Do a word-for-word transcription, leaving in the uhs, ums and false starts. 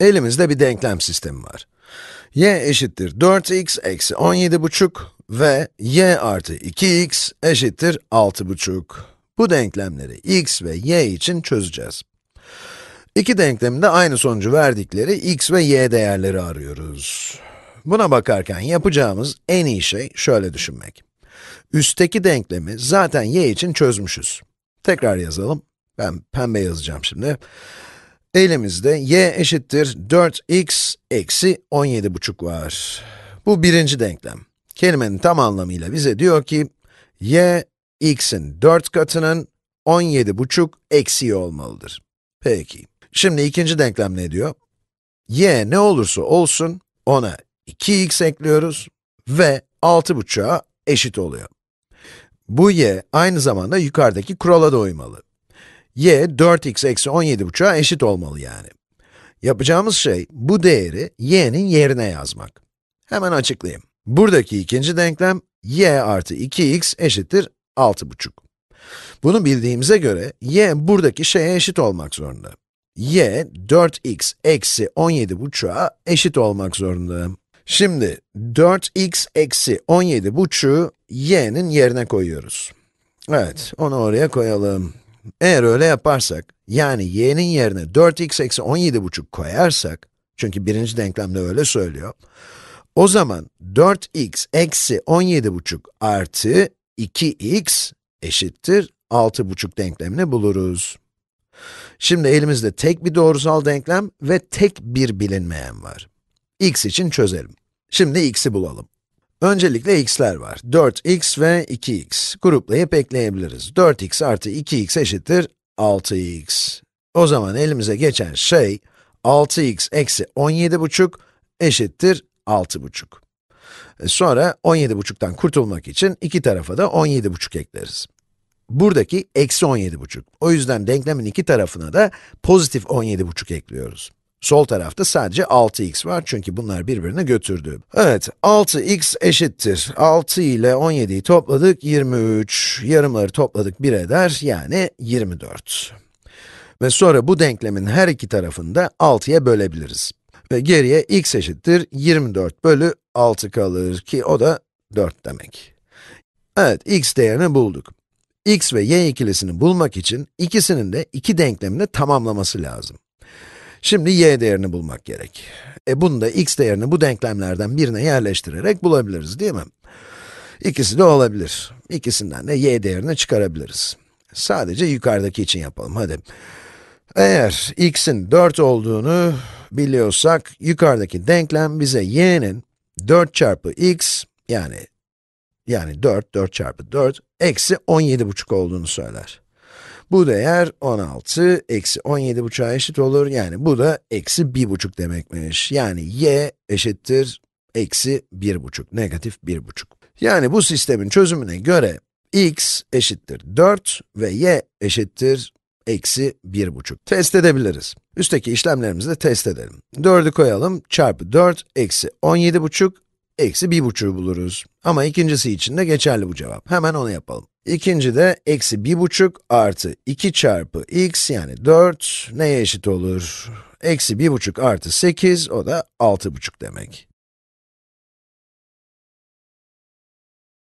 Elimizde bir denklem sistemi var. Y eşittir dört x eksi on yedi buçuk ve y artı iki x eşittir altı buçuk. Bu denklemleri x ve y için çözeceğiz. İki denklemin de aynı sonucu verdikleri x ve y değerleri arıyoruz. Buna bakarken yapacağımız en iyi şey şöyle düşünmek. Üstteki denklemi zaten y için çözmüşüz. Tekrar yazalım. Ben pembe yazacağım şimdi. Elimizde y eşittir dört x eksi on yedi buçuk var. Bu birinci denklem. Kelimenin tam anlamıyla bize diyor ki, y, x'in dört katının on yedi buçuk eksiği olmalıdır. Peki. Şimdi ikinci denklem ne diyor? Y ne olursa olsun, ona iki x ekliyoruz ve altı buçuğa eşit oluyor. Bu y aynı zamanda yukarıdaki kurala da uymalı. Y dört x eksi on yedi buçuğa eşit olmalı yani. Yapacağımız şey, bu değeri y'nin yerine yazmak. Hemen açıklayayım. Buradaki ikinci denklem, y artı iki x eşittir altı buçuk. Bunu bildiğimize göre, y buradaki şeye eşit olmak zorunda. Y dört x eksi on yedi buçuğa eşit olmak zorunda. Şimdi, dört x eksi on yedi buçuğu y'nin yerine koyuyoruz. Evet, onu oraya koyalım. Eğer öyle yaparsak, yani y'nin yerine dört x eksi on yedi buçuk koyarsak, çünkü birinci denklemde öyle söylüyor, o zaman dört x eksi on yedi buçuk artı iki x eşittir altı buçuk denklemini buluruz. Şimdi elimizde tek bir doğrusal denklem ve tek bir bilinmeyen var. X için çözelim. Şimdi x'i bulalım. Öncelikle x'ler var. dört x ve iki x. Gruplayıp ekleyebiliriz. dört x artı iki x eşittir altı x. O zaman elimize geçen şey, altı x eksi on yedi buçuk eşittir altı buçuk. Sonra on yedi buçuktan kurtulmak için iki tarafa da on yedi buçuk ekleriz. Buradaki eksi on yedi buçuk. O yüzden denklemin iki tarafına da pozitif on yedi buçuk ekliyoruz. Sol tarafta sadece altı x var çünkü bunlar birbirine götürdü. Evet, altı x eşittir. altı ile on yediyi topladık, yirmi üç. Yarımları topladık, bir eder, yani yirmi dört. Ve sonra bu denklemin her iki tarafını da altıya bölebiliriz. Ve geriye x eşittir yirmi dört bölü altı kalır ki o da dört demek. Evet, x değerini bulduk. X ve y ikilisini bulmak için ikisinin de iki denklemini tamamlaması lazım. Şimdi y değerini bulmak gerek. E bunu da x değerini bu denklemlerden birine yerleştirerek bulabiliriz, değil mi? İkisi de olabilir. İkisinden de y değerini çıkarabiliriz. Sadece yukarıdaki için yapalım, hadi. Eğer x'in dört olduğunu biliyorsak, yukarıdaki denklem bize y'nin dört çarpı x, yani yani dört, dört çarpı dört, eksi on yedi buçuk olduğunu söyler. Bu değer on altı, eksi on yedi buçuğa eşit olur, yani bu da eksi bir buçuk demekmiş. Yani y eşittir eksi bir buçuk, negatif bir buçuk. Yani bu sistemin çözümüne göre, x eşittir dört ve y eşittir eksi bir buçuk. Test edebiliriz. Üstteki işlemlerimizi de test edelim. dördü koyalım, çarpı dört, eksi on yedi buçuk, eksi bir buçuğu buluruz. Ama ikincisi için de geçerli bu cevap. Hemen onu yapalım. İkinci de eksi bir buçuk artı iki çarpı x, yani dört, neye eşit olur? Eksi bir buçuk artı sekiz, o da altı buçuk demek.